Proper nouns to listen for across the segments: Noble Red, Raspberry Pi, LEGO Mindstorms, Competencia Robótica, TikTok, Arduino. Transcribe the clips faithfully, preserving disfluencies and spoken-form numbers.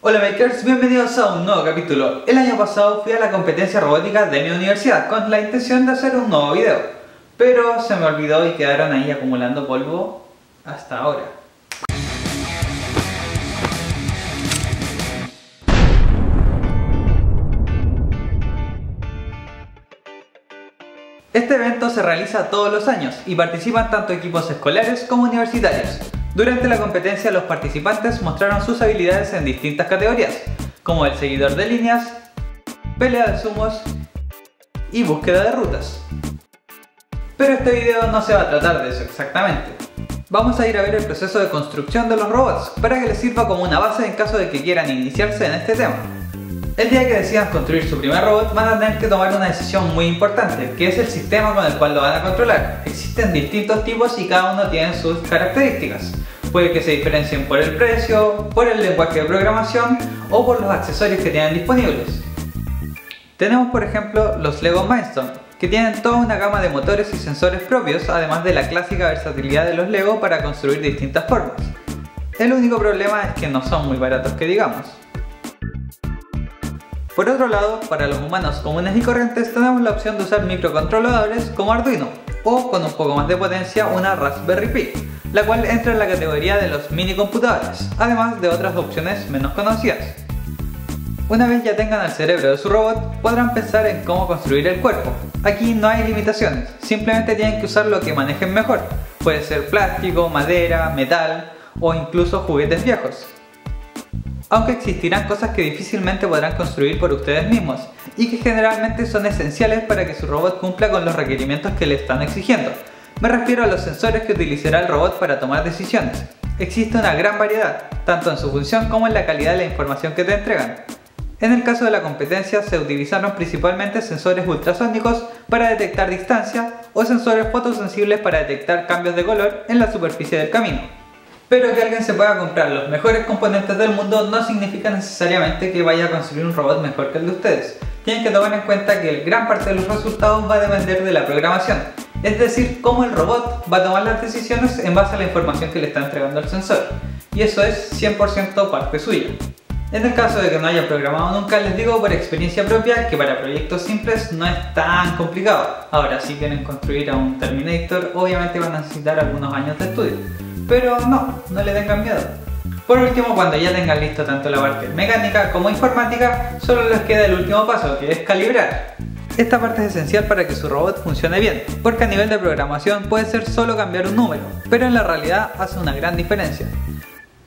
Hola makers, bienvenidos a un nuevo capítulo. El año pasado fui a la competencia robótica de mi universidad con la intención de hacer un nuevo video, pero se me olvidó y quedaron ahí acumulando polvo hasta ahora. Este evento se realiza todos los años y participan tanto equipos escolares como universitarios. Durante la competencia los participantes mostraron sus habilidades en distintas categorías, como el seguidor de líneas, pelea de sumos y búsqueda de rutas. Pero este video no se va a tratar de eso exactamente. Vamos a ir a ver el proceso de construcción de los robots para que les sirva como una base en caso de que quieran iniciarse en este tema. El día que decidan construir su primer robot van a tener que tomar una decisión muy importante, que es el sistema con el cual lo van a controlar. Existen distintos tipos y cada uno tiene sus características. Puede que se diferencien por el precio, por el lenguaje de programación o por los accesorios que tienen disponibles. Tenemos por ejemplo los LEGO Mindstorms, que tienen toda una gama de motores y sensores propios, además de la clásica versatilidad de los LEGO para construir distintas formas. El único problema es que no son muy baratos que digamos. Por otro lado, para los humanos comunes y corrientes tenemos la opción de usar microcontroladores como Arduino o, con un poco más de potencia, una Raspberry Pi, la cual entra en la categoría de los mini computadores, además de otras opciones menos conocidas. Una vez ya tengan el cerebro de su robot, podrán pensar en cómo construir el cuerpo. Aquí no hay limitaciones, simplemente tienen que usar lo que manejen mejor. Puede ser plástico, madera, metal o incluso juguetes viejos. Aunque existirán cosas que difícilmente podrán construir por ustedes mismos y que generalmente son esenciales para que su robot cumpla con los requerimientos que le están exigiendo. Me refiero a los sensores que utilizará el robot para tomar decisiones. Existe una gran variedad, tanto en su función como en la calidad de la información que te entregan. En el caso de la competencia se utilizaron principalmente sensores ultrasónicos para detectar distancia o sensores fotosensibles para detectar cambios de color en la superficie del camino. Pero que alguien se pueda comprar los mejores componentes del mundo no significa necesariamente que vaya a construir un robot mejor que el de ustedes. Tienen que tomar en cuenta que gran parte de los resultados va a depender de la programación, es decir, cómo el robot va a tomar las decisiones en base a la información que le está entregando el sensor. Y eso es cien por ciento parte suya. En el caso de que no hayan programado nunca, les digo por experiencia propia que para proyectos simples no es tan complicado. Ahora, si quieren construir a un Terminator, obviamente van a necesitar algunos años de estudio. Pero no, no le tengan miedo. Por último, cuando ya tengan listo tanto la parte mecánica como informática, solo les queda el último paso, que es calibrar. Esta parte es esencial para que su robot funcione bien, porque a nivel de programación puede ser solo cambiar un número, pero en la realidad hace una gran diferencia.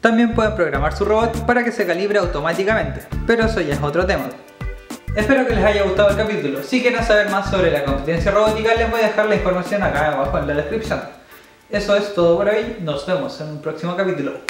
También pueden programar su robot para que se calibre automáticamente, pero eso ya es otro tema. Espero que les haya gustado el capítulo. Si quieren saber más sobre la competencia robótica, les voy a dejar la información acá abajo en la descripción. Eso es todo por hoy, nos vemos en un próximo capítulo.